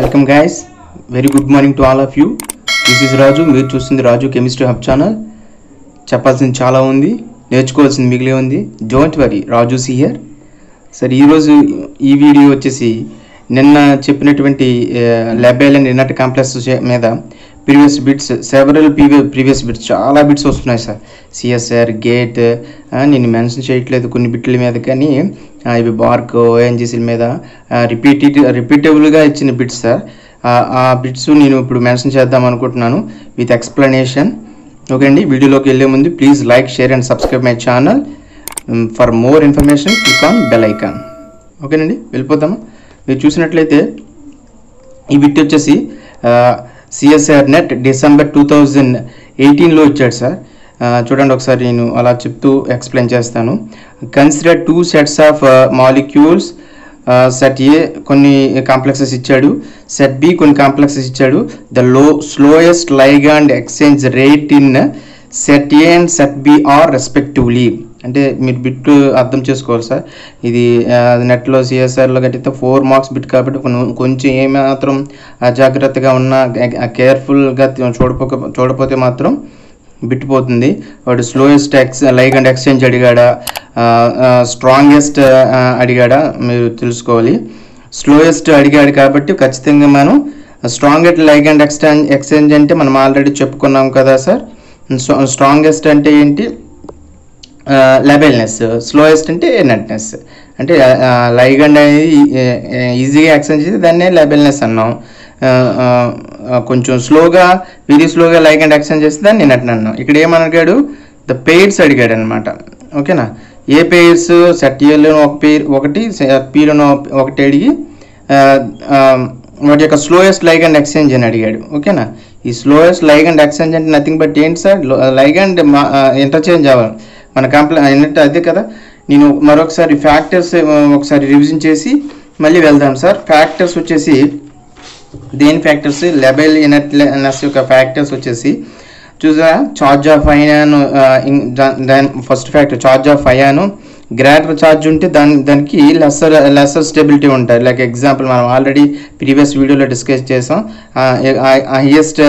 Welcome guys, very good morning to all of you. This is Raju. మీరు చూస్తుంది రాజు chemistry hub channel. చెప్పాల్సింది చాలా ఉంది, నేర్చుకోవాల్సింది మిగిలే ఉంది. Don't worry, Raju C here. Sir ఈరోజు ఈ వీడియో వచ్చేసి నిన్న చెప్పినటువంటి ల్యాబెల్ అండ్ ఇన్నర్ట్ కాంప్లెక్స్ మీద previous bits, several previous bits, చాలా బిట్స్ వస్తున్నాయి సార్. సిఎస్ఆర్, గేట్, నేను మెన్షన్ చేయట్లేదు కొన్ని బిట్ల మీద, కానీ ఇవి బార్క్, ఓఎన్జీసీల మీద రిపీటబుల్గా ఇచ్చిన బిట్స్ సార్. ఆ బిట్స్ నేను ఇప్పుడు మెన్షన్ చేద్దాం అనుకుంటున్నాను విత్ ఎక్స్ప్లెనేషన్. ఓకే అండి, వీడియోలోకి వెళ్ళే ముందు please like, share and subscribe my channel. For more information click on bell icon. ఓకేనండి, వెళ్ళిపోతాము. మీరు చూసినట్లయితే ఈ బిట్ వచ్చేసి సిఎస్ఐఆర్ నెట్ December 2018లో వచ్చాడు సార్. చూడండి ఒకసారి, నేను అలా చెప్తూ ఎక్స్ప్లెయిన్ చేస్తాను. Consider 2 sets of molecules. Set A కొన్ని కాంప్లెక్సెస్ ఇచ్చాడు, సెట్ బి కొన్ని కాంప్లెక్సెస్ ఇచ్చాడు. The slowest ligand exchange rate in set A and set B are respectively. అంటే మీరు బిట్ అర్థం చేసుకోవాలి సార్. ఇది నెట్లో సిఎస్ఆర్లో కట్టితే 4 marks బిట్ కాబట్టి కొంచెం ఏమాత్రం అజాగ్రత్తగా ఉన్నా, కేర్ఫుల్గా చూడపోతే మాత్రం బిట్ పోతుంది. వాడు స్లోయెస్ట్ లైగాండ్ ఎక్స్చేంజ్ అడిగాడా, స్ట్రాంగెస్ట్ అడిగాడా మీరు తెలుసుకోవాలి. స్లోయెస్ట్ అడిగాడు కాబట్టి ఖచ్చితంగా మనం స్ట్రాంగెస్ట్ లైగాండ్ ఎక్స్చేంజ్ అంటే మనం ఆల్రెడీ చెప్పుకున్నాం కదా సార్. స్ట్రాంగెస్ట్ అంటే ఏంటి? లెబెల్నెస్. స్లోయెస్ట్ అంటే నెట్నెస్. అంటే లైగాండ్ అనేది ఈజీగా ఎక్స్చేంజ్ చేస్తే దాన్నే లెబెల్నెస్ అన్నాం. కొంచెం స్లోగా, వెరీ స్లోగా లైగాండ్ ఎక్స్చేంజ్ చేస్తే దాన్ని నెట్ అన్నాం. ఇక్కడ ఏమనగాడు? ద పెయిర్స్ అడిగాడు అనమాట. ఓకేనా, ఏ పెయిర్స్? సెట్ ఏలో ఒక పెయిర్, ఒకటి సెట్ బిలోనో ఒకటి అడిగి వాటి యొక్క స్లోయెస్ట్ లైగాండ్ ఎక్స్చేంజ్ అని అడిగాడు. ఓకేనా, ఈ స్లోయెస్ట్ లైగాండ్ ఎక్స్చేంజ్ అంటే నథింగ్ బట్ ఏంటి సార్? లైగాండ్ ఇంటర్చేంజ్ అవ్వాలి మన కంప్లైంట్, అదే కదా. నేను మరొకసారి ఫ్యాక్టర్స్ ఒకసారి రివిజన్ చేసి మళ్ళీ వెళ్దాం సార్. ఫ్యాక్టర్స్ వచ్చేసి దేని ఫ్యాక్టర్స్? లెబెల్ ఇనర్ట్నెస్ యొక్క ఫ్యాక్టర్స్ వచ్చేసి చూసారా, ఛార్జ్ ఆఫ్ అయాన్. దాని first factor charge of ion. Greater charge ఉంటే దానికి లెస్సర్ స్టెబిలిటీ ఉంటుంది. లైక్ ఎగ్జాంపుల్ మనం ఆల్రెడీ ప్రీవియస్ వీడియోలో డిస్కస్ చేసాం. హైయెస్ట్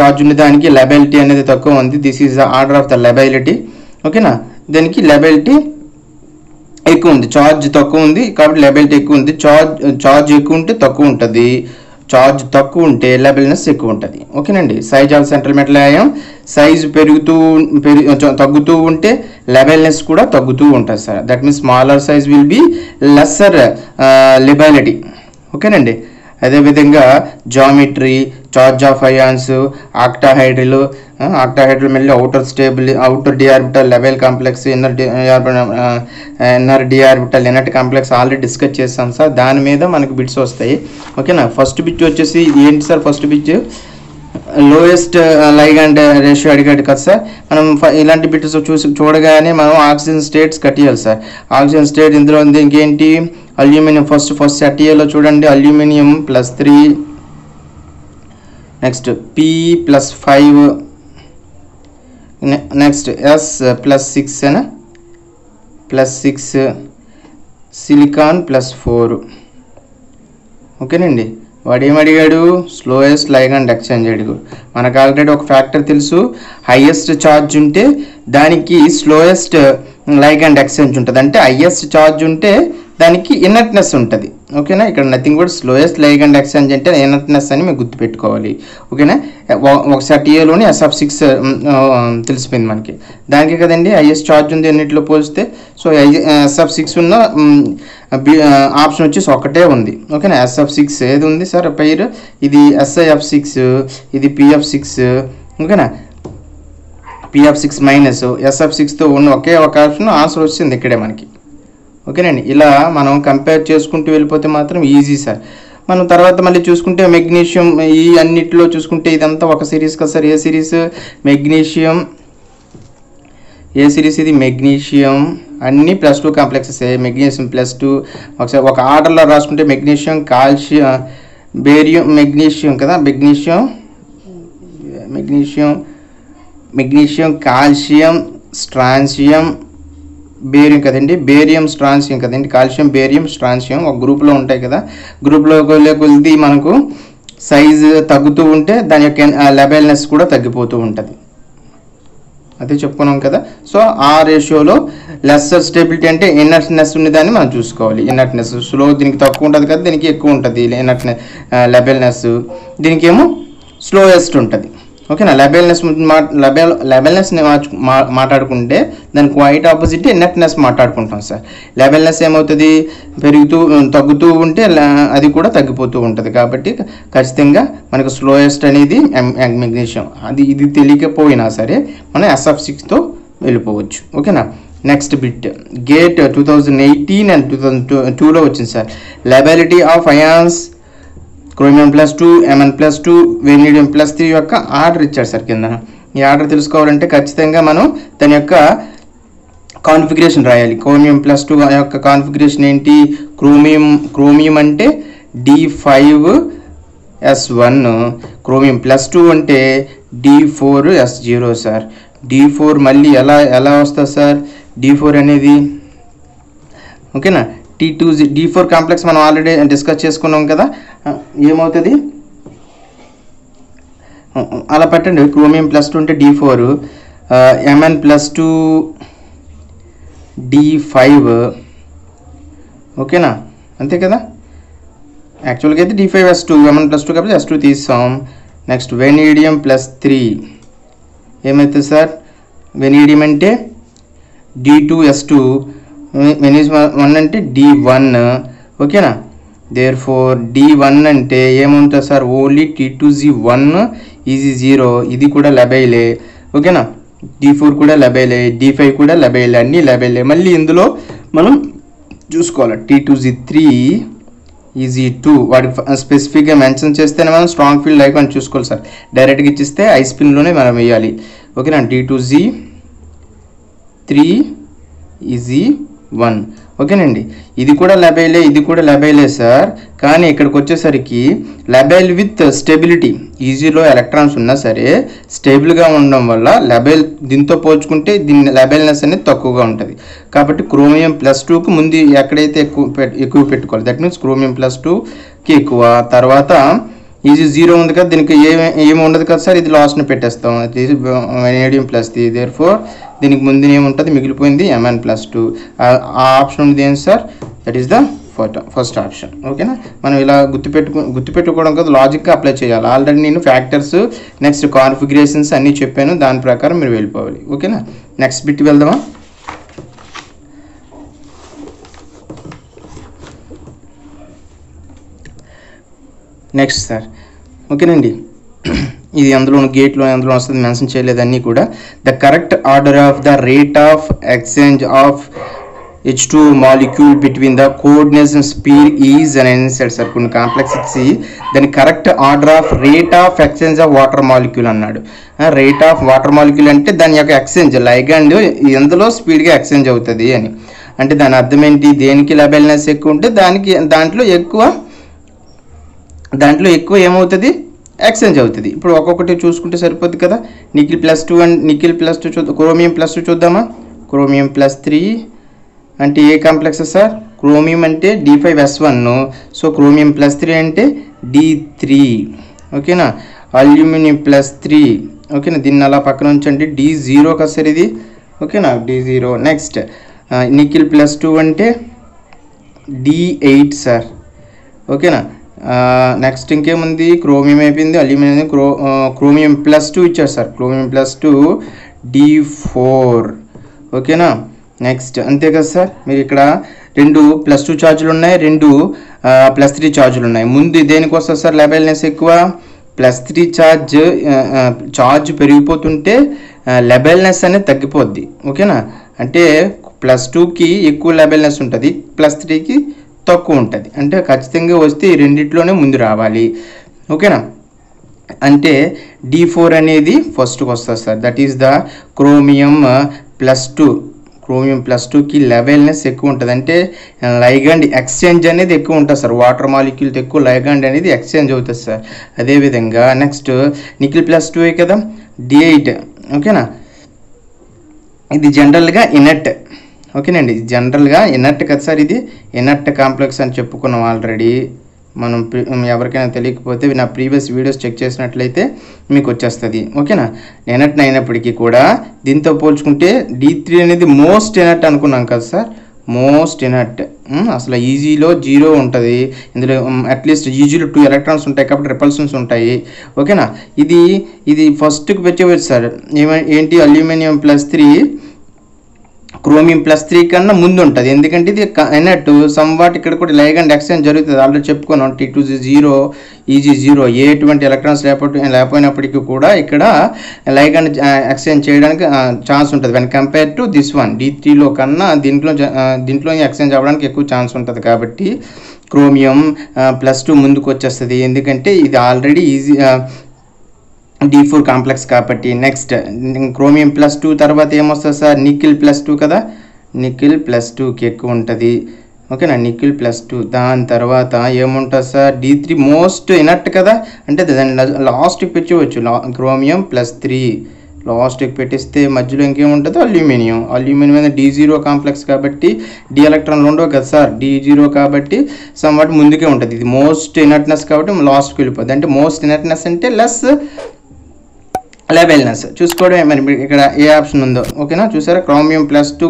ఛార్జ్ ఉండే దానికి లెబిలిటీ అనేది తక్కువ ఉంది. This is the order of the lability. ఓకేనా, దానికి లెబిలిటీ ఎక్కువ ఉంది, ఛార్జ్ తక్కువ ఉంది కాబట్టి లెబిలిటీ ఎక్కువ ఉంది. ఛార్జ్ ఎక్కువ ఉంటే తక్కువ ఉంటుంది, ఛార్జ్ తక్కువ ఉంటే లెబిల్నెస్ ఎక్కువ ఉంటుంది. ఓకేనండి. Size of central metal ion, size తగ్గుతూ ఉంటే లెబిల్నెస్ కూడా తగ్గుతూ ఉంటుంది sir. That means smaller size will be lesser lability. ఓకేనండి. అదేవిధంగా geometry, charge of ions, octahedral. Octahedral మళ్ళీ outer d orbital level complex, inner d orbital inert complex already discuss చేస్తాం sir. దాని మీద మనకు బిట్స్ వస్తాయి. ఓకేనా, ఫస్ట్ బిట్ వచ్చేసి ఏంటి sir? First bit lowest ligand ratio అడిగాడు కదా సార్. మనం ఇలాంటి బిట్స్ చూడగానే మనం ఆక్సిజన్ స్టేట్స్ కట్టేయాలి సార్. ఆక్సిజన్ స్టేట్ ఇందులో ఉంది. ఇంకేంటి? అల్యూమినియం. ఫస్ట్ సెట్ ఏలో చూడండి, aluminium +3, next P +5, next S +6 అనే +6, సిలికాన్ +4. ఓకేనండి. వాడు ఏమడిగాడు? స్లోయెస్ట్ లైగాండ్ ఎక్స్చేంజ్ అడిగాడు. మనకు ఆల్రెడీ ఒక ఫ్యాక్టర్ తెలుసు, హైయెస్ట్ ఛార్జ్ ఉంటే దానికి స్లోయెస్ట్ లైగాండ్ ఎక్స్చేంజ్ ఉంటుంది. అంటే హైయెస్ట్ ఛార్జ్ ఉంటే దానికి ఇనర్ట్నెస్ ఉంటుంది. ఓకేనా, ఇక్కడ నథింగ్ కూడా స్లోయెస్ట్ లైగాండ్ ఎక్స్చేంజ్ అంటే ఇనర్ట్నెస్ అని మీరు గుర్తుపెట్టుకోవాలి. ఓకేనా, ఒక సెట్ ఏలోని SF6 తెలిసిపోయింది మనకి. దానికి కదండి హైయెస్ట్ ఛార్జ్ ఉంది అన్నింటిలో పోలిస్తే. సో SF6 ఉన్న ఆప్షన్ వచ్చేసి ఒకటే ఉంది. ఓకేనా, SF6 ఏది ఉంది సార్ పేరు? ఇది SiF6, ఇది PF6. ఓకేనా, PF6- SF6తో ఉన్న ఒకే ఒక ఆప్షన్ ఆన్సర్ వచ్చింది ఇక్కడే మనకి. ఓకేనండి, ఇలా మనం కంపేర్ చేసుకుంటూ వెళ్ళిపోతే మాత్రం ఈజీ సార్. మనం తర్వాత మళ్ళీ చూసుకుంటే మెగ్నీషియం, ఈ అన్నిటిలో చూసుకుంటే ఇదంతా ఒక సిరీస్ కదా సార్. ఏ సిరీస్? మెగ్నీషియం. ఏ సిరీస్ ఇది? మెగ్నీషియం. అన్నీ +2 కాంప్లెక్సెస్. మెగ్నీషియం +2. ఒకసారి ఒక ఆర్డర్లో రాసుకుంటే మెగ్నీషియం, కాల్షియం, బేరియం, మెగ్నీషియం కదా. మెగ్నీషియం కాల్షియం, స్ట్రాన్షియం, బేరియం కదండి, బేరియం స్ట్రాన్సియం కదండి, కాల్షియం బేరియం స్ట్రాన్సియం ఒక గ్రూప్లో ఉంటాయి కదా. గ్రూప్లోకి కొలిది మనకు సైజు తగ్గుతూ ఉంటే దాని యొక్క లెబెల్నెస్ కూడా తగ్గిపోతూ ఉంటుంది, అదే చెప్పుకున్నాం కదా. సో ఆ రేషియోలో లెస్సర్ స్టెబిలిటీ అంటే ఇనర్ట్నెస్ ఉన్నదాన్ని మనం చూసుకోవాలి. ఇనర్ట్నెస్ స్లో దీనికి తక్కువ ఉంటుంది కదా, దీనికి ఎక్కువ ఉంటుంది. ఇనర్ట్నెస్ లెబెల్నెస్ దీనికి ఏమో స్లోయెస్ట్ ఉంటుంది. ఓకేనా, లెబెల్నెస్ మాట్లాడుకుంటే దాని క్వైట్ ఆపోజిట్ ఇనర్ట్నెస్ మాట్లాడుకుంటాం సార్. లెబెల్నెస్ ఏమవుతుంది, తగ్గుతూ ఉంటే అది కూడా తగ్గిపోతూ ఉంటుంది. కాబట్టి ఖచ్చితంగా మనకు స్లోయెస్ట్ అనేది మెగ్నీషియం. అది ఇది తెలియకపోయినా సరే మనం SF6తో వెళ్ళిపోవచ్చు. ఓకేనా. నెక్స్ట్ బిట్ గేట్ 2018 అండ్ 2002లో వచ్చింది sir. Lability of ions chromium +2 Mn+2 Ve+3 యొక్క ఆర్డర్ ఇచ్చారు సార్ కింద. ఈ ఆర్డర్ తెలుసుకోవాలంటే ఖచ్చితంగా మనం దాని యొక్క కాన్ఫిగరేషన్ రాయాలి. క్రోమియం +2 యొక్క కాన్ఫిగరేషన్ ఏంటి, క్రోమియం అంటే D5S1, క్రోమియం +2 అంటే D4S0 సార్. D4 మళ్ళీ ఎలా వస్తుంది సార్, D4 అనేది ఓకేనా D4 కాంప్లెక్స్ మనం ఆల్రెడీ డిస్కస్ చేసుకున్నాం కదా. ఏమవుతుంది అలా పెట్టండి, క్రోమియం +2 అంటే D4, Mn+2 D5 ఓకేనా, అంతే కదా. యాక్చువల్గా అయితే D5S2, Mn+2 కాబట్టి S2 తీసాం. నెక్స్ట్ వెనీడియం +3 ఏమవుతుంది సార్, వెనీడియం అంటే D2S2, వెనీడియం అంటే D1 ఓకేనా. దేర్ఫోర్ D1 అంటే ఏముంటుంది సార్, ఓన్లీ T2Z1 ఈజీ 0, ఇది కూడా లబైలే ఓకేనా. D4 కూడా లబైలే, D5 కూడా లబైలే, అన్నీ లబైలే. మళ్ళీ ఇందులో మనం చూసుకోవాలి T2Z3 ఈజీ 2, వాటికి స్పెసిఫిక్గా మెన్షన్ చేస్తేనే మనం స్ట్రాంగ్ ఫీల్డ్ లైక్ అని చూసుకోవాలి సార్. డైరెక్ట్గా ఇచ్చిస్తే ఐ స్పిన్లోనే మనం వేయాలి ఓకేనా. D2Z3 ఈజీ 1 ఓకేనండి. ఇది కూడా లబైలే, ఇది కూడా లబైలే సార్. కానీ ఇక్కడికి వచ్చేసరికి లబైల్ విత్ స్టెబిలిటీ, ఈజీలో ఎలక్ట్రాన్స్ ఉన్నా సరే స్టేబుల్గా ఉండడం వల్ల లబైల్ దీంతో పోల్చుకుంటే దీని లబైల్నెస్ అనేది తక్కువగా ఉంటుంది. కాబట్టి క్రోమియం +2కు ముందు ఎక్కడైతే ఎక్కువ పెట్టుకోవాలి, దట్ మీన్స్ క్రోమియం +2కి ఎక్కువ. తర్వాత ఈజీ 0 ఉంది కదా, దీనికి ఏమి ఉండదు కదా సార్, ఇది లాస్ట్ని పెట్టేస్తాం. వెనీడియం +3 దేర్ ఫోర్ దీనికి ముందు ఏముంటుంది మిగిలిపోయింది Mn+2. ఆ ఆప్షన్ ఉంది ఏంటి sir, that is the first option ఓకేనా. మనం ఇలా గుర్తుపెట్టుకోవడం కదా, లాజిక్గా అప్లై చేయాలి. ఆల్రెడీ నేను ఫ్యాక్టర్స్ నెక్స్ట్ కాన్ఫిగరేషన్స్ అన్నీ చెప్పాను, దాని ప్రకారం మీరు వెళ్ళిపోవాలి ఓకేనా. నెక్స్ట్ బిట్ వెళ్దామా, నెక్స్ట్ సార్ ఓకేనండి. ఇది అందులోనూ గేట్లో అందులో వస్తుంది, మెన్షన్ చేయలేదు అన్నీ కూడా. The correct order of the rate of exchange of H2 molecule between the coordination sphere is an insert sir. కొన్ని కాంప్లెక్స్ ఇచ్చి దాని correct order of rate of exchange of water molecule అన్నాడు. రేట్ ఆఫ్ వాటర్ మాలిక్యూల్ అంటే దాని యొక్క exchange, ligand ఎందులో స్పీడ్గా exchange అవుతుంది అని. అంటే దాని అర్థం ఏంటి, దేనికి లబైల్నెస్ ఎక్కువ ఉంటే దానికి దాంట్లో ఎక్కువ ఏమవుతుంది, ఎక్స్చేంజ్ అవుతుంది. ఇప్పుడు ఒక్కొక్కటి చూసుకుంటే సరిపోద్ది కదా. నికిల్ +2 అండ్ నికిల్ +2 చూద్దాం, క్రోమియం +2 చూద్దామా. క్రోమియం +3 అంటే ఏ కాంప్లెక్స్ సార్, క్రోమియం అంటే D5S1, సో క్రోమియం +3 అంటే D3 ఓకేనా. అల్యూమినియం +3 ఓకేనా, దీన్ని అలా పక్కన ఉంచండి, D0 కదా సార్ ఇది ఓకేనా, D0. నెక్స్ట్ నికిల్ +2 అంటే D8 సార్ ఓకేనా. నెక్స్ట్ ఇంకేముంది, క్రోమియం అయిపోయింది, అల్యూమినియం, క్రోమియం +2 ఇచ్చారు సార్, క్రోమియం +2 D4 ఓకేనా. నెక్స్ట్ అంతే కదా సార్, మీరు ఇక్కడ రెండు +2 ఛార్జులు ఉన్నాయి, రెండు +3 ఛార్జులు ఉన్నాయి. ముందు దేనికి వస్తుంది సార్ లెబెల్నెస్ ఎక్కువ, +3 ఛార్జ్ పెరిగిపోతుంటే లెబెల్నెస్ అనేది తగ్గిపోద్ది ఓకేనా. అంటే +2కి ఎక్కువ లెబెల్నెస్ ఉంటుంది, +3కి తక్కువ ఉంటుంది. అంటే ఖచ్చితంగా వస్తే ఈ రెండిట్లోనే ముందు రావాలి ఓకేనా. అంటే D4 అనేది ఫస్ట్కి వస్తుంది sir, that is the chromium +2. Chromium +2కి లెవెల్నెస్ ఎక్కువ ఉంటుంది, అంటే లైగండ్ ఎక్స్చేంజ్ అనేది ఎక్కువ ఉంటుంది సార్. వాటర్ మాలిక్యూల్తో ఎక్కువ లైగండ్ అనేది ఎక్స్చేంజ్ అవుతుంది సార్. అదేవిధంగా నెక్స్ట్ నికిల్ +2 కదా, D8 ఓకేనా. ఇది జనరల్గా ఇనర్ట్ ఓకేనండి. జనరల్గా ఇనర్ట్ కదా సార్, ఇది ఇనర్ట్ కాంప్లెక్స్ అని చెప్పుకున్నాం ఆల్రెడీ మనం. ఎవరికైనా తెలియకపోతే నా ప్రీవియస్ వీడియోస్ చెక్ చేసినట్లయితే మీకు వచ్చేస్తుంది ఓకేనా. ఎనర్ట్ అయినప్పటికీ కూడా దీంతో పోల్చుకుంటే D3 అనేది మోస్ట్ ఎనర్ట్ అనుకున్నాం కదా సార్, మోస్ట్ ఎనర్ట్. అసలు ఈజీలో 0 ఉంటుంది, ఇందులో అట్లీస్ట్ ఈజీలో 2 ఎలక్ట్రాన్స్ ఉంటాయి కాబట్టి రిపల్షన్స్ ఉంటాయి ఓకేనా. ఇది ఇది ఫస్ట్కి వచ్చేవచ్చు సార్, ఏంటి అల్యూమినియం +3 క్రోమియం +3 కన్నా ముందు ఉంటుంది. ఎందుకంటే ఇది ఎనర్ట్ సంవాట్ ఇక్కడ కూడా లైగండ్ ఎక్స్చేంజ్ జరుగుతుంది ఆల్రెడీ చెప్పుకున్నాం. T2 0 Eg0 ఏ ఎటువంటి ఎలక్ట్రాన్స్ లేకపోయినప్పటికీ కూడా ఇక్కడ లైగండ్ ఎక్స్చేంజ్ చేయడానికి ఛాన్స్ ఉంటుంది when compare to this one. D3లో కన్నా దీంట్లో ఎక్స్చేంజ్ అవ్వడానికి ఎక్కువ ఛాన్స్ ఉంటుంది కాబట్టి క్రోమియం +2 ముందుకు వచ్చేస్తుంది. ఎందుకంటే ఇది ఆల్రెడీ ఈజీ D4 కాంప్లెక్స్ కాబట్టి. నెక్స్ట్ క్రోమియం +2 తర్వాత ఏమొస్తుంది సార్, నికిల్ +2 కదా, నికిల్ +2కి ఎక్కువ ఉంటుంది ఓకేనా, నికిల్ +2. దాని తర్వాత ఏముంటుంది సార్, D3 మోస్ట్ ఇనర్ట్ కదా, అంటే లాస్ట్కి పెట్టవచ్చు క్రోమియం +3 లాస్ట్కి పెట్టిస్తే మధ్యలో ఇంకేముంటుందో అల్యూమినియం. అల్యూమినియం అనేది D0 కాంప్లెక్స్ కాబట్టి D ఎలక్ట్రాన్లు ఉండవు కదా సార్, D0 కాబట్టి సమ్వాట్ ముందుకే ఉంటుంది. ఇది మోస్ట్ ఇనర్ట్నెస్ కాబట్టి లాస్ట్కి వెళ్ళిపోద్ది, అంటే మోస్ట్ ఇనర్ట్నెస్ అంటే లెస్ లెవెల్నెస్. చూసుకోవడమే మరి ఇక్కడ ఏ ఆప్షన్ ఉందో ఓకేనా. చూసారా క్రోమియం +2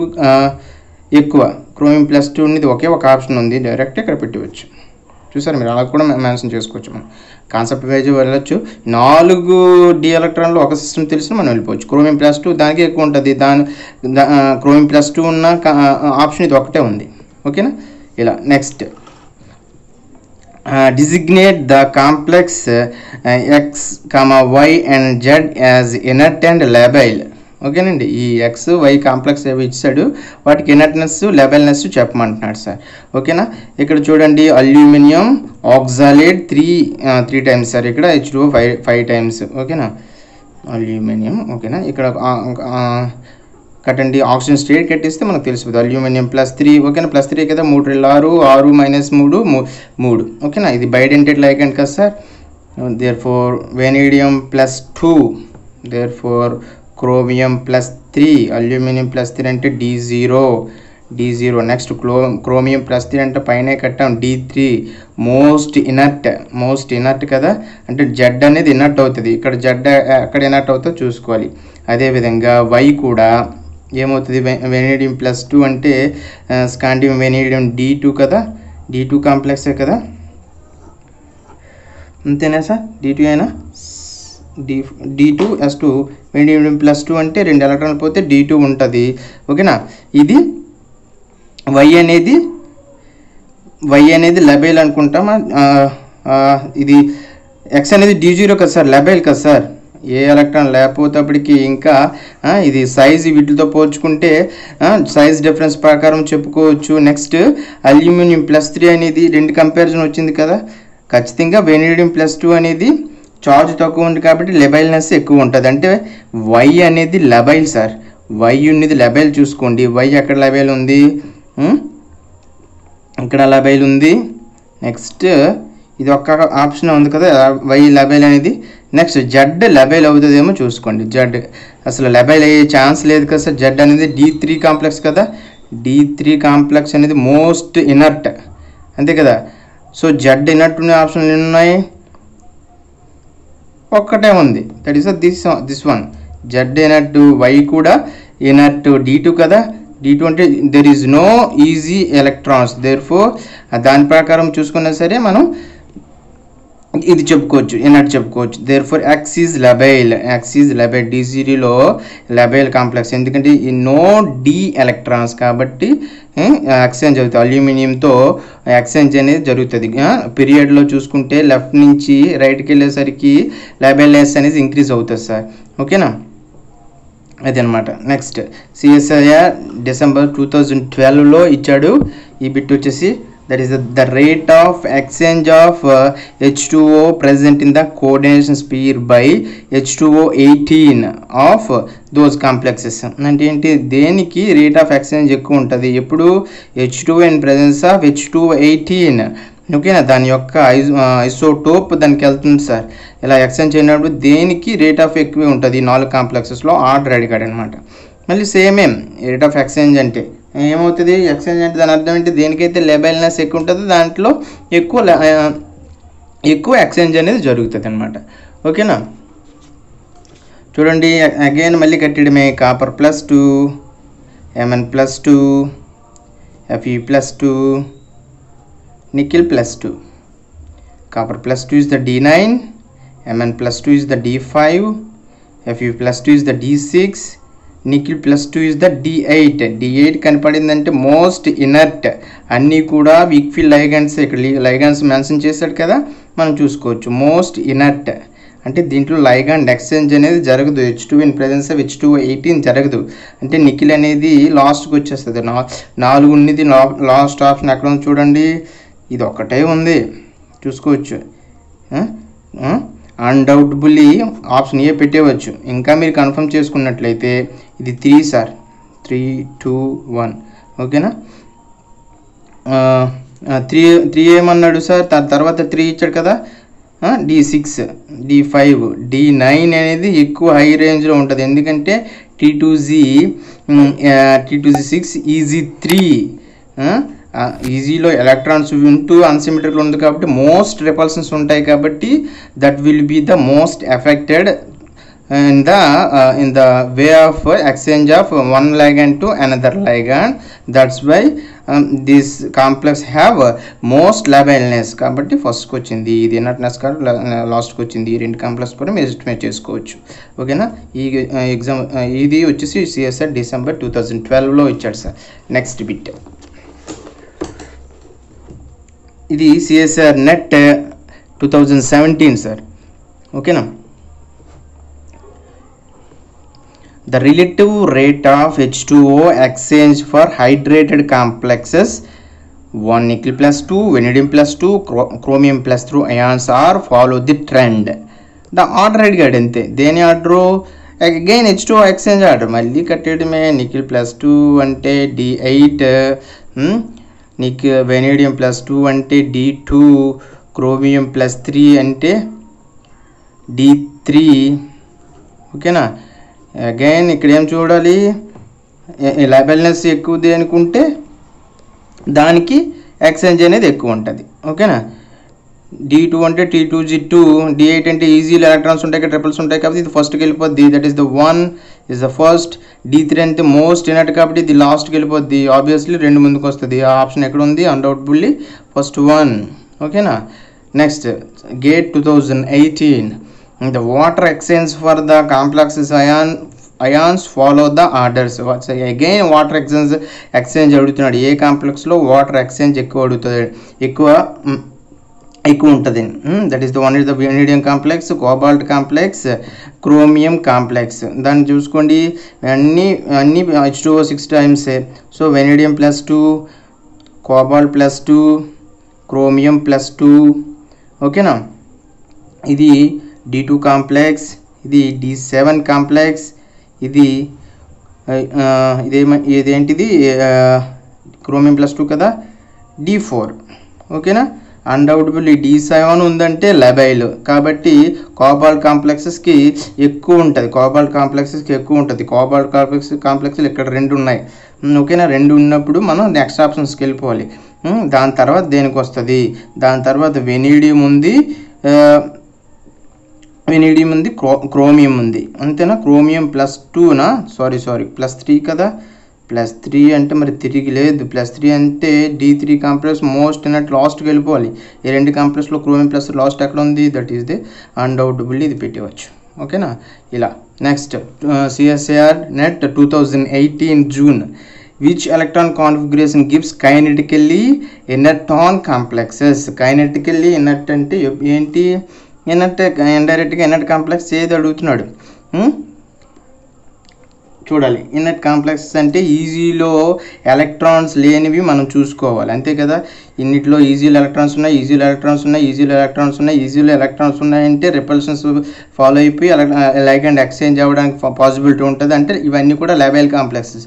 ఎక్కువ, క్రోమియం +2 అనేది ఒకే ఒక ఆప్షన్ ఉంది, డైరెక్ట్ ఇక్కడ పెట్టవచ్చు. చూసారా మీరు, అలా కూడా మెన్షన్ చేసుకోవచ్చు. మనం కాన్సెప్ట్ వైజ్ వెళ్ళొచ్చు. 4 డి ఎలక్ట్రాన్లు ఒక సిస్టమ్ తెలిసిన మనం వెళ్ళిపోవచ్చు. క్రోమియం +2 దానికి ఎక్కువ ఉంటుంది, క్రోమియం +2 ఉన్న ఆప్షన్ ఇది ఒకటే ఉంది ఓకేనా. ఇలా next designate the complex x, y and z as inert and labile. ఓకేనండి, ఈ XY కాంప్లెక్స్ అవి ఇచ్చాడు, వాటికి ఇనర్ట్నెస్ లెవెల్నెస్ చెప్పమంటున్నాడు సార్ ఓకేనా. ఇక్కడ చూడండి అల్యూమినియం ఆక్సాలేట్ 3 టైమ్స్ సార్, ఇక్కడ H2O 5 టైమ్స్ ఓకేనా అల్యూమినియం ఓకేనా. ఇక్కడ కట్టండి ఆక్సిజన్ స్టేట్ కట్టిస్తే మనకు తెలిసిపోతుంది అల్యూమినియం +3 ఓకేనా. +3 కదా 3 2 6 -3 3 ఓకేనా. ఇది బైడెంటెడ్ లైగండ్ కదా sir, therefore vanadium +2, therefore chromium +3, aluminium +3 అంటే D0. నెక్స్ట్ క్రోమియం +3 అంటే పైనే కట్టాం D3 మోస్ట్ ఇనర్ట్ కదా, అంటే జెడ్ అనేది ఇనర్ట్ అవుతుంది. ఇక్కడ జెడ్ ఎక్కడ ఇనర్ట్ అవుతుందో చూసుకోవాలి. అదేవిధంగా Y కూడా ఏమవుతుంది, వెనీడియం +2 అంటే స్కాండియం వెనీడియం D2 కదా, D2 కాంప్లెక్సే కదా అంతేనా సార్, D2 అయినా D2S2 వెనీడియం +2 అంటే 2 ఎలక్ట్రాన్లు పోతే D2 ఉంటుంది ఓకేనా. ఇది Y అనేది లబైల్ అనుకుంటామా, ఇది X అనేది D0 కదా సార్, లబైల్ కదా సార్. ఏ ఎలక్ట్రాన్ లేకపోతేప్పటికీ ఇంకా ఇది సైజు వీటితో పోల్చుకుంటే సైజ్ డిఫరెన్స్ ప్రకారం చెప్పుకోవచ్చు. నెక్స్ట్ అల్యూమినియం +3 అనేది 2 కంపారిజన్ వచ్చింది కదా, ఖచ్చితంగా వెనీడియం +2 అనేది చార్జ్ తక్కువ ఉంది కాబట్టి లెబైల్నెస్ ఎక్కువ ఉంటుంది, అంటే Y అనేది లబైల్ సార్. Y ఉన్నది లబైల్ చూసుకోండి, Y ఎక్కడ లబైల్ ఉంది, ఇక్కడ లబైల్ ఉంది. నెక్స్ట్ ఇది ఒక్క ఆప్షన్ ఉంది కదా Y లబైల్ అనేది. నెక్స్ట్ జెడ్ లబైల్ అవుతుందేమో చూసుకోండి, జెడ్ అసలు లబైల్ అయ్యే ఛాన్స్ లేదు కదా సార్. జెడ్ అనేది D3 కాంప్లెక్స్ కదా, D3 కాంప్లెక్స్ అనేది మోస్ట్ ఇనర్ట్ అంతే కదా. సో జెడ్ ఇనర్ట్ ఉన్న ఆప్షన్లు ఉన్నాయి, ఒక్కటే ఉంది that is this one Z inert. Y కూడా ఇనర్ట్ D2 కదా, D2 అంటే there is no eg electrons, therefore దాని ప్రకారం చూసుకున్నా సరే మనం ఇది చెప్పుకోవచ్చు ఇనర్ట్ చెప్పుకోవచ్చు. Therefore X is labile D0లో లబైల్ కాంప్లెక్స్, ఎందుకంటే ఈ నో D ఎలక్ట్రాన్స్ కాబట్టి ఎక్స్చేంజ్ అవుతుంది అల్యూమినియంతో. ఎక్స్చేంజ్ అనేది జరుగుతుంది పీరియడ్లో చూసుకుంటే లెఫ్ట్ నుంచి రైట్కి వెళ్ళేసరికి లబైల్నెస్ అనేది ఇంక్రీజ్ అవుతుంది సార్ ఓకేనా, అదనమాట. నెక్స్ట్ CSIR December 2012లో ఇచ్చాడు ఈ బిట్ వచ్చేసి, that is the rate of exchange of H2O present in the coordination sphere by H2O 18 of those complexes. అంటే ఏంటి, దేనికి రేట్ ఆఫ్ ఎక్స్చేంజ్ ఎక్కువ ఉంటుంది ఎప్పుడు, H2O in presence of H2O 18 ఓకేనా. దాని యొక్క ఐసోటోప్ దానికి వెళ్తుంది సార్. ఇలా ఎక్స్చేంజ్ అయినప్పుడు దేనికి రేట్ ఆఫ్ ఎక్కువ ఉంటుంది, 4 కాంప్లెక్సెస్లో ఆర్డర్ అడిగాడు అనమాట. మళ్ళీ సేమ్ రేట్ ఆఫ్ ఎక్స్చేంజ్ అంటే ఏమవుతది ఎక్స్చేంజ్ అంటే దాని అర్థం ఏంటి దేనికైతే లెబెల్నెస్ ఎక్కువ ఉంటదో దాంట్లో ఎక్కువ ఎక్స్చేంజ్ అనేది జరుగుతదన్నమాట ఓకేనా చూడండి అగైన్ మళ్ళీ కట్టడమే copper plus 2 Mn plus 2 Fe plus 2 nickel plus 2 copper plus 2 is the D9 Mn plus 2 is the D5 Fe plus 2 is the D6 nickel plus two is the D8 D8 कनपड़िंदंटे most inert अन्नी कूडा weak field ligands ligands mention चेशाड कदा मनं चूसुकोवच्चु most inert अंटे दींट्लो ligand exchange अनेदी जरगदु H2 in presence of H2O18 जरगदु अंटे निकिल अनेदी लास्ट की वच्चेस्तदि 4 उन्निदी लास्ट ऑप्शन अक्कड उंदी चूडंडी इदि ओकटे उंदी चूसुकोवच्चु अनडौटबली ऑप्शन ए पेट्टेवच्चु इंका मीरु कंफर्म चेसुकुन्नट्लयिते ఇది 3 సార్ 3 2 1 ఓకేనా 3 ఏమన్నాడు సార్ తర్వాత 3 ఇచ్చాడు కదా D6 D5 D9 అనేది ఎక్కువ హై రేంజ్ లో ఉంటది ఎందుకంటే T2Z6 EZ3 ఈజీలో ఎలక్ట్రాన్స్ ఉంటూ అన్సిమెట్రికల్ ఉంది కాబట్టి మోస్ట్ రిపల్షన్స్ ఉంటాయి కాబట్టి that will be the most affected in the way of exchange of one ligand to another ligand that's why this complex have most labelness kabatti first ku ochindi idi inertness ka last ku ochindi rendu complex kuda me estimate chesukochu okay na ee exam idi vachesi CSIR December 2012 lo ichchadu sir next bit idi CSIR net 2017 sir okay na the relative rate of H2O exchange for hydrated complexes 1 nickel plus 2 vanadium plus 2 chromium plus 2 ions are follow the trend the order edgadante deni order again H2O exchange order malli kattedme nickel plus 2 ante D8 nickel vanadium plus 2 ante D2 chromium plus 3 ante D3 okay na again इकड़ेम चूड़ी labileness एक्वे दाखी exchange अनेदी ओकेना D2 अंटे T2G2 D8 अंटे ईजी electrons उंटाई कदा ट्रिपल्स उंटाई काबट्टी इदि फस्ट की वेल्लिपोद्दी that is the 1 is the first D3 अंटे मोस्ट इनर्ट काबट्टी इदि लास्ट की वेल्लिपोद्दी ऑब्वियसली रेंडु मुंदुकु वस्तुंदी आ ऑप्शन एक्कड उंदी अनडौटबुल्ली फस्ट 1 ओकेना next GATE 2018 the water exchange for the complexes ions follow the orders so again water exchange adugutunnadu a complex lo water exchange ekku adugutadi ekku untadi that is the one is the vanadium complex cobalt complex chromium complex dani chuskondi anni H2O 6 times so vanadium plus 2 cobalt plus 2 chromium plus 2 okay na idi D2 complex ఇది D7 complex ఇది ఇదేంటిది chromium plus 2 కదా D4 ఓకేనా అన్‌డౌటబుల్లీ D7 ఉందంటే లబైల్ కాబట్టి cobalt complexes కి ఎక్కువ ఉంటది కోబాల్ట్ కాంప్లెక్స్లు ఇక్కడ రెండు ఉన్నాయి ఓకేనా రెండు ఉన్నప్పుడు మనం నెక్స్ట్ ఆప్షన్స్ కి వెళ్ళిపోవాలి దాని తర్వాత దేనికి వస్తది దాని తర్వాత వెనీడియం ఉంది वेनिडियम उंदी क्रोमियम उंदी अंतेना क्रोमियम प्लस 2 ना सारी सारी प्लस 3 कदा प्लस 3 अंटे मरि तिरिगि लेदु प्लस 3 अंटे D3 complex most inert last की वेल्लिपोवाली ई रेंडु कांप्लेक्स लो क्रोमियम प्लस लास्ट एक्कड उंदी दट इज द अनडौटबुल्ली इदि पेट्टवच्चु ओकेना इला next CSIR net 2018 June which electron configuration gives kinetically inerton complexes kinetically inert अंटे एंटी इनर्ट इंडैरेक्ट इनर्ट कांप्लेक्स ఏది అడుగుతున్నాడు చూడాలి ఇనర్ట్ కాంప్లెక్సెస్ అంటే ఈజీలో ఎలక్ట్రాన్స్ లేనివి మనం చూసుకోవాలి అంతే కదా ఇన్నిట్లో ఈజీలో ఎలక్ట్రాన్స్ ఉన్నాయి అంటే రిపల్షన్స్ ఫాలో అయిపోయి లైగండ్ ఎక్స్చేంజ్ అవడానికి పాసిబిలిటీ ఉంటది అంటే ఇవన్నీ కూడా లబైల్ కాంప్లెక్సెస్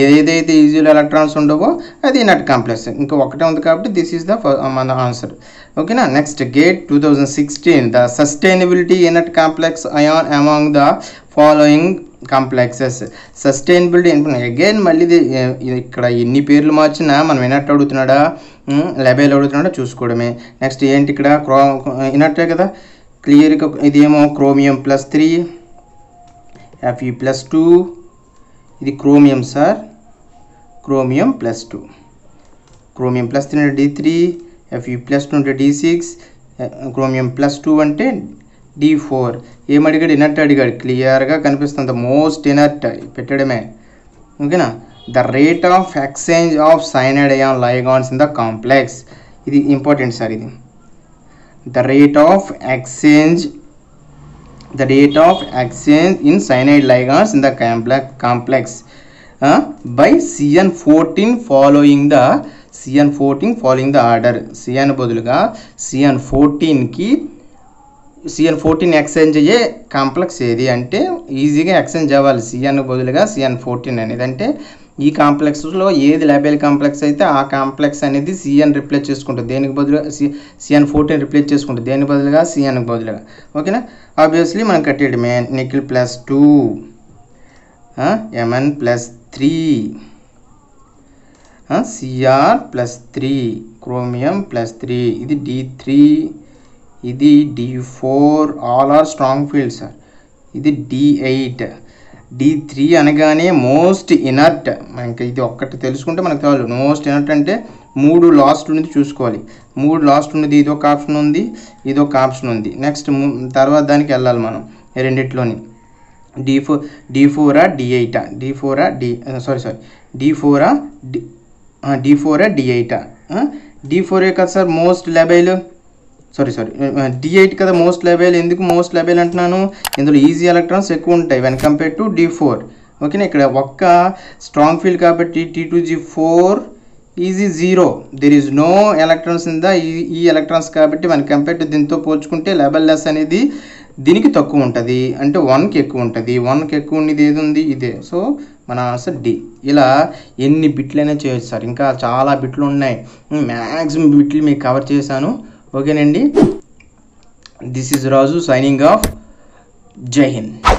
ఏదేదైతే ఈజీలో ఎలక్ట్రాన్స్ ఉండవో అది ఇనర్ట్ కాంప్లెక్స్ ఇంకా ఒకటే ఉంది కాబట్టి దిస్ ఇస్ ద మన ఆన్సర్ ఓకేనా next GATE 2016 the sustainability inert complex ion among the following complexes sustainability again मल्ली इक्कड़ा इन्नी पेर्लु मार्चिना मनम इनट्ट अडुगुतुन्नाडा लेबल अडुगुतुन्नाडा चूसुकोवडमे नेक्स्ट एंटी इक्कड़ा इनट्टे कदा क्लियर इदेमो क्रोमियम +3 Fe +2 इदी क्रोमियम सर क्रोमियम +2 क्रोमियम +3 अंटे D3 Fe +2 अंटे D6 क्रोमियम +2 अंटे D4 ఏమ అడిగాడు ఇనర్ట్ అడిగాడు క్లియర్ గా కనిపిస్తుంది మోస్ట్ ఇనర్ట్ పెట్టడమే ఓకేనా the rate of exchange of cyanide ion ligands in the complex ఇది ఇంపార్టెంట్ సార్ ఇది the rate of exchange in cyanide ligands in the complex by CN14 following the CN14 following the order CN బదులుగా CN14 కి CN14 exchange complex ये अंटे easy exchange अव्वाली CN बदुलुगा CN14 अनेदि ई कांप्लेक्स लो एदि लेबल कांप्लेक्स अयिते आ कांप्लेक्स अनेदि CN रिप्लेस चेसुकुंटुंदि देनिकि बदुलुगा CN14 रिप्लेस चेसुकुंटुंदि देनि बदुलुगा CN कि बदुलुगा ओकेना आब्वियसली मनकि कट्टेडमे निकिल +2 Mn +3 Cr +3 क्रोमियम +3 इदि D3 इदी D4 all are strong fields sir इदी D8 D3 అనగానే most inert మనకి ఇది ఒక్కటి తెలుసుకుంటే మనకు కావాలి most inert అంటే మూడు లాస్ట్ ఉన్నది చూసుకోవాలి మూడు లాస్ట్ ఉన్నది ఇది ఒక ఆప్షన్ ఉంది ఇది ఒక ఆప్షన్ ఉంది నెక్స్ట్ తర్వాత దానికి వెళ్ళాలి మనం రెండిట్లోని D4 D4 ఆ D8 ఆ D4 ఆ D సారీ సారీ D4 ఆ D4 ఆ D8 ఆ D4 ఏ కదా sir most labile sorry sorry D8 కదా మోస్ట్ లెవెల్ ఎందుకు మోస్ట్ లెవెల్ అంటున్నాను ఇందులో ఈజీ ఎలక్ట్రాన్స్ ఎక్కువ ఉంటాయి వెన్ కంపేర్ టు D4 ఓకేనా ఇక్కడ ఒక్క స్ట్రాంగ్ ఫీల్డ్ కాబట్టి T2G4 eg 0 there is no electrons in the ఈ ఎలక్ట్రాన్స్ కాబట్టి వెన్ కంపేర్ టు దీంతో పోల్చుకుంటే లెవెల్ లెస్ అనేది దీనికి తక్కువ ఉంటుంది అంటే 1 కి ఎక్కువ ఉంటుంది 1 కి ఎక్కువ ఉన్నది ఏది ఉంది ఇదే సో మన ఆన్సర్ D ఇలా ఎన్ని బిట్లైనా చేయొచ్చు సార్ ఇంకా చాలా బిట్లు ఉన్నాయి మాక్సిమం బిట్లు మీకు కవర్ చేశాను ओके नंडी this is Raju signing off जय हिंद।